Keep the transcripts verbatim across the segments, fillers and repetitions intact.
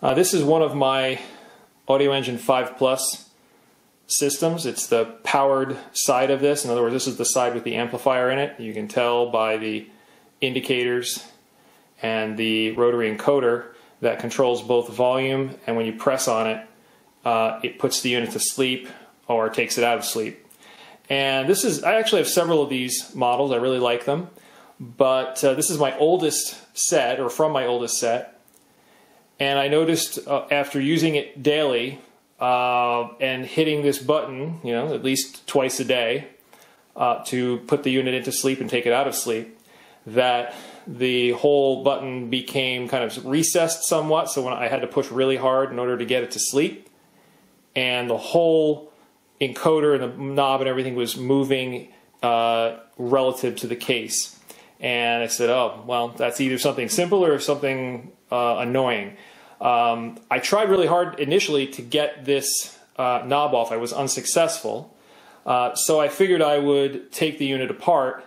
Uh, this is one of my AudioEngine five plus systems. It's the powered side of this. In other words, this is the side with the amplifier in it. You can tell by the indicators and the rotary encoder that controls both volume, and when you press on it, uh, it puts the unit to sleep or takes it out of sleep. And this is, I actually have several of these models. I really like them. But uh, this is my oldest set, or from my oldest set. And I noticed uh, after using it daily uh, and hitting this button, you know, at least twice a day uh, to put the unit into sleep and take it out of sleep, that the whole button became kind of recessed somewhat, so when I had to push really hard in order to get it to sleep, and the whole encoder and the knob and everything was moving uh, relative to the case. And I said, oh, well, that's either something simple or something uh, annoying. Um, I tried really hard initially to get this uh, knob off. I was unsuccessful. Uh, so I figured I would take the unit apart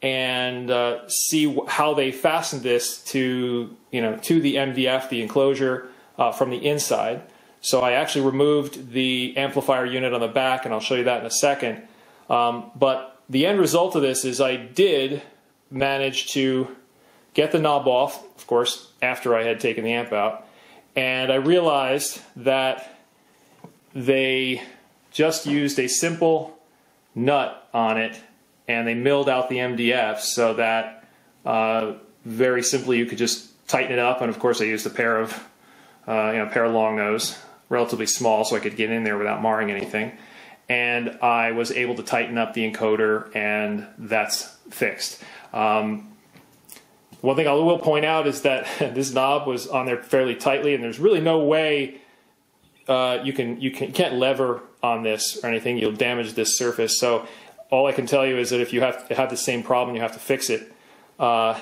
and uh, see how they fastened this to, you know, to the M D F, the enclosure, uh, from the inside. So I actually removed the amplifier unit on the back, and I'll show you that in a second. Um, but the end result of this is I did manage to get the knob off, of course, after I had taken the amp out, and I realized that they just used a simple nut on it, and they milled out the M D F so that uh, very simply you could just tighten it up. And of course I used a pair of uh, you know, a pair of long nose, relatively small, so I could get in there without marring anything. And I was able to tighten up the encoder, and that's fixed. Um, one thing I will point out is that this knob was on there fairly tightly, and there's really no way uh, you can you can, can't lever on this or anything. You'll damage this surface. So all I can tell you is that if you have, have the same problem, you have to fix it. Uh,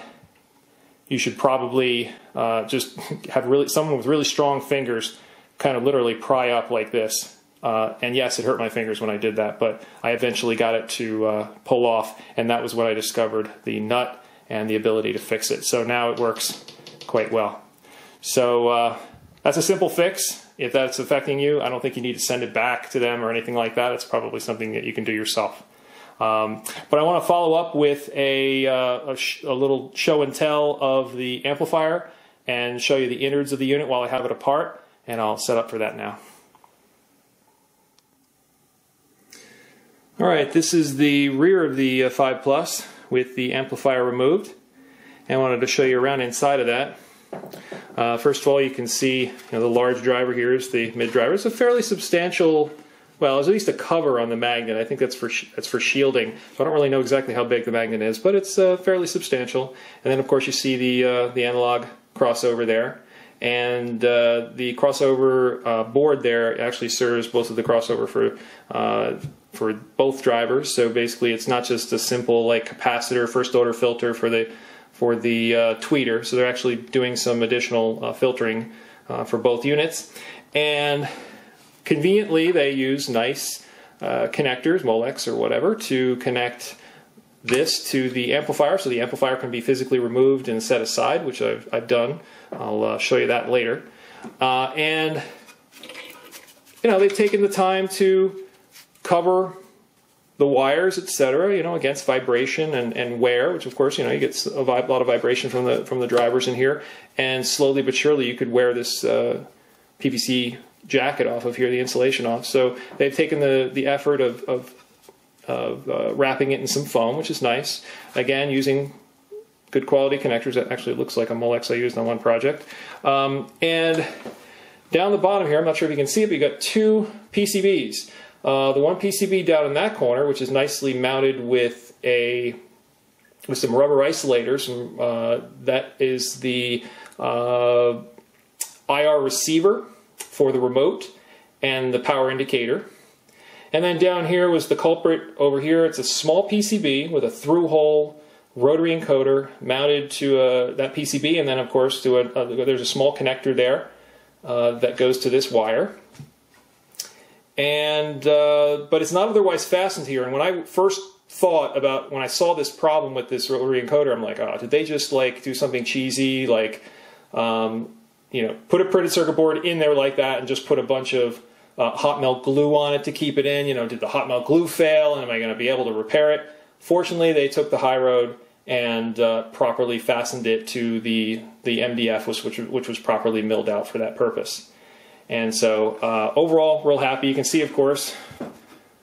you should probably uh, just have really someone with really strong fingers kind of literally pry up like this. Uh, and yes, it hurt my fingers when I did that, but I eventually got it to uh, pull off, and that was when I discovered the nut and the ability to fix it. So now it works quite well. So uh, that's a simple fix. If that's affecting you, I don't think you need to send it back to them or anything like that. It's probably something that you can do yourself. Um, but I want to follow up with a, uh, a, sh a little show and tell of the amplifier and show you the innards of the unit while I have it apart, and I'll set up for that now. Alright, this is the rear of the uh, five plus with the amplifier removed, and I wanted to show you around inside of that. Uh, first of all, you can see, you know, the large driver here is the mid driver. It's a fairly substantial, well, there's at least a cover on the magnet. I think that's for sh that's for shielding. So I don't really know exactly how big the magnet is, but it's uh, fairly substantial. And then, of course, you see the uh, the analog crossover there, and uh, the crossover uh, board there actually serves both of the crossover for uh, for both drivers. So basically, it's not just a simple like capacitor first order filter for the for the uh, tweeter. So they're actually doing some additional uh, filtering uh, for both units, and conveniently, they use nice uh, connectors, Molex or whatever, to connect this to the amplifier, so the amplifier can be physically removed and set aside, which I've, I've done. I'll uh, show you that later. Uh, and, you know, they've taken the time to cover the wires, et cetera, you know, against vibration and, and wear, which, of course, you know, you get a lot of vibration from the, from the drivers in here. And slowly but surely, you could wear this uh, P V C jacket off of here, the insulation off. So they've taken the the effort of of, of uh, wrapping it in some foam, which is nice. Again, using good quality connectors. That actually looks like a Molex I used on one project. Um, and down the bottom here, I'm not sure if you can see it, but you got two P C Bs. Uh, the one P C B down in that corner, which is nicely mounted with a with some rubber isolators, and, uh, that is the uh, I R receiver for the remote and the power indicator. And then down here was the culprit over here. It's a small P C B with a through-hole rotary encoder mounted to uh, that P C B, and then of course to a, uh, there's a small connector there uh, that goes to this wire. And uh, but it's not otherwise fastened here. And when I first thought about when I saw this problem with this rotary encoder, I'm like, oh, did they just like do something cheesy, like? Um, you know, put a printed circuit board in there like that and just put a bunch of uh, hot melt glue on it to keep it in. You know, did the hot melt glue fail, and am I going to be able to repair it? Fortunately, they took the high road and uh, properly fastened it to the, the M D F, which, which, which was properly milled out for that purpose. And so uh, overall, real happy. You can see, of course,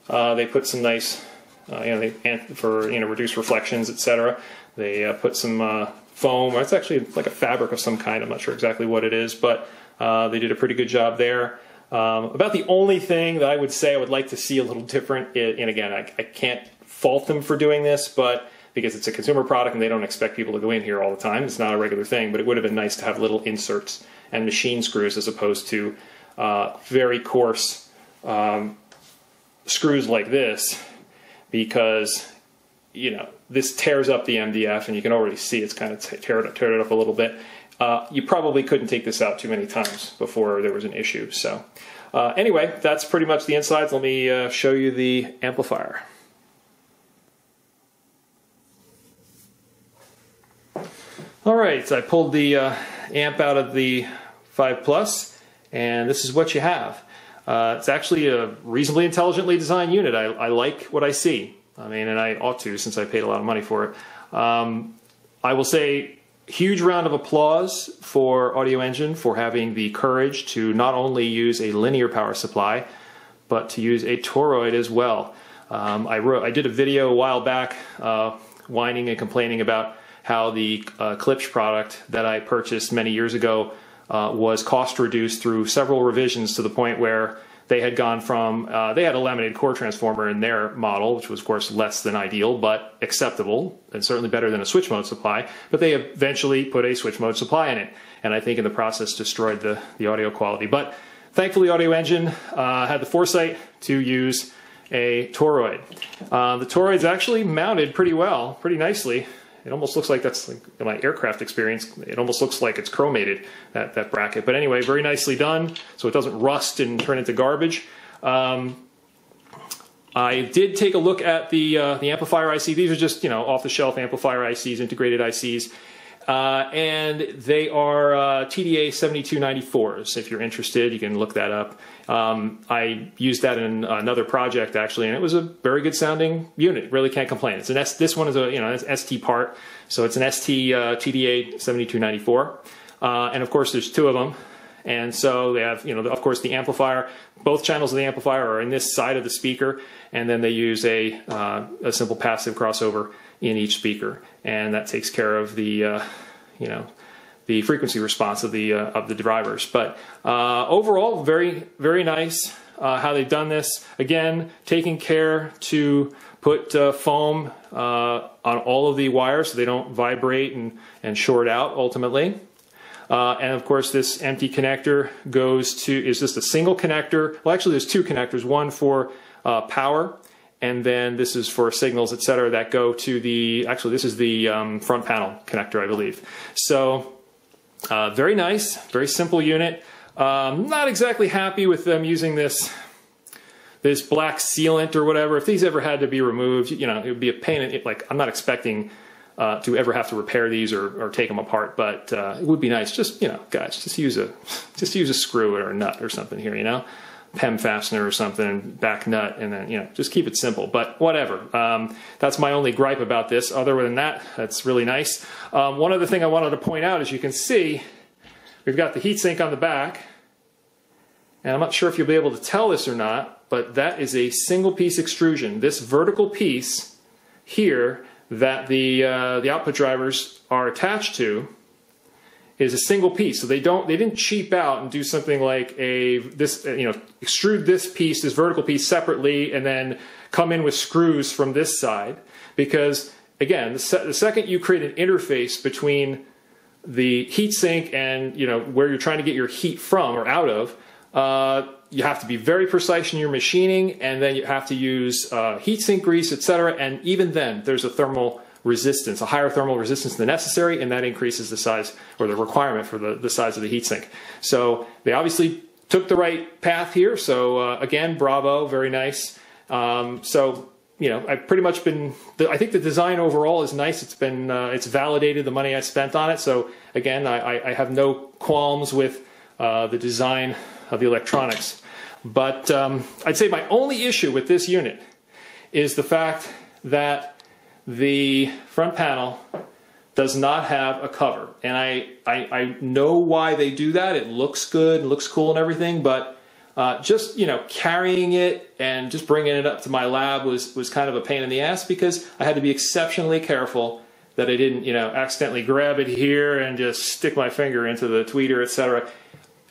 uh, they put some nice, uh, you know, they, for you know, reduced reflections, et cetera. They uh, put some uh, foam. It's actually like a fabric of some kind. I'm not sure exactly what it is, but uh, they did a pretty good job there. Um, about the only thing that I would say I would like to see a little different, it, and again, I, I can't fault them for doing this, but because it's a consumer product and they don't expect people to go in here all the time, it's not a regular thing, but it would have been nice to have little inserts and machine screws as opposed to uh, very coarse um, screws like this, because, you know, this tears up the M D F, and you can already see it's kind of teared it up, teared it up a little bit. Uh, you probably couldn't take this out too many times before there was an issue. So uh, anyway, that's pretty much the insides. Let me uh, show you the amplifier. All right, so I pulled the uh, amp out of the five plus, and this is what you have. Uh, it's actually a reasonably intelligently designed unit. I, I like what I see. I mean, and I ought to, since I paid a lot of money for it. Um, I will say, huge round of applause for AudioEngine for having the courage to not only use a linear power supply, but to use a toroid as well. Um, I, wrote, I did a video a while back uh, whining and complaining about how the uh, Klipsch product that I purchased many years ago uh, was cost reduced through several revisions, to the point where they had gone from, uh, they had a laminated core transformer in their model, which was of course less than ideal, but acceptable, and certainly better than a switch mode supply, but they eventually put a switch mode supply in it, and I think in the process destroyed the, the audio quality. But thankfully AudioEngine uh, had the foresight to use a toroid. Uh, the toroid's actually mounted pretty well, pretty nicely. It almost looks like that's like my aircraft experience. It almost looks like it's chromated, that, that bracket. But anyway, very nicely done, so it doesn't rust and turn into garbage. Um, I did take a look at the, uh, the amplifier I C. These are just, you know, off-the-shelf amplifier I Cs, integrated I Cs. Uh, and they are uh, T D A seven two nine fours. If you're interested, you can look that up. Um, I used that in another project actually, and it was a very good sounding unit. Really can't complain. It's an S, this one is a you know an S T part, so it's an S T uh, T D A seven two nine four, uh, and of course there's two of them, and so they have you know the, of course the amplifier. Both channels of the amplifier are in this side of the speaker, and then they use a uh, a simple passive crossover in each speaker, and that takes care of the, uh, you know, the frequency response of the uh, of the drivers. But uh, overall, very very nice uh, how they've done this. Again, taking care to put uh, foam uh, on all of the wires so they don't vibrate and and short out ultimately. Uh, and of course, this empty connector goes to is just a single connector. Well, actually, there's two connectors. One for uh, power. And then this is for signals, et cetera, that go to the, actually this is the um, front panel connector, I believe. So uh, very nice, very simple unit. Um, not exactly happy with them using this, this black sealant or whatever. If these ever had to be removed, you know, it would be a pain. It, like, I'm not expecting uh, to ever have to repair these or, or take them apart, but uh, it would be nice. Just, you know, guys, just use a, just use a screw or a nut or something here, you know? Pem fastener or something, back nut, and then, you know, just keep it simple. But whatever. Um, that's my only gripe about this. Other than that, that's really nice. Um, one other thing I wanted to point out, as you can see, we've got the heatsink on the back. And I'm not sure if you'll be able to tell this or not, but that is a single piece extrusion. This vertical piece here that the, uh, the output drivers are attached to is a single piece, so they don't, they didn't cheap out and do something like a this you know extrude this piece, this vertical piece separately, and then come in with screws from this side, because again, the, se the second you create an interface between the heat sink and you know where you're trying to get your heat from or out of, uh, you have to be very precise in your machining, and then you have to use uh, heat sink grease, et cetera. And even then, there's a thermal resistance, a higher thermal resistance than necessary, and that increases the size or the requirement for the, the size of the heatsink. So they obviously took the right path here. So uh, again, bravo, very nice. Um, so you know, I've pretty much been, I think the design overall is nice. It's been, uh, it's validated the money I spent on it. So again, I, I have no qualms with uh, the design of the electronics. But um, I'd say my only issue with this unit is the fact that the front panel does not have a cover. And I, I, I know why they do that. It looks good, looks cool and everything, but Uh, just, you know, carrying it and just bringing it up to my lab was, was kind of a pain in the ass, because I had to be exceptionally careful that I didn't, you know, accidentally grab it here and just stick my finger into the tweeter, et cetera.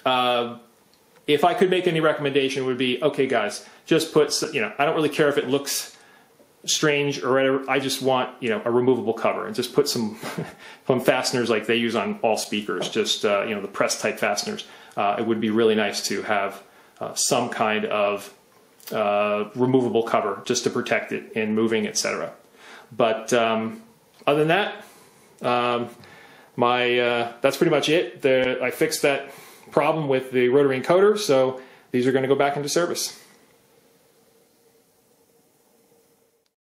Uh, if I could make any recommendation, it would be, okay, guys, just put, you know, I don't really care if it looks strange or whatever. I just want, you know, a removable cover, and just put some, some fasteners like they use on all speakers, just, uh, you know, the press type fasteners. Uh, it would be really nice to have Uh, some kind of uh, removable cover just to protect it in moving, et cetera. But um, other than that, um, my uh, that's pretty much it. The, I fixed that problem with the rotary encoder, so these are going to go back into service.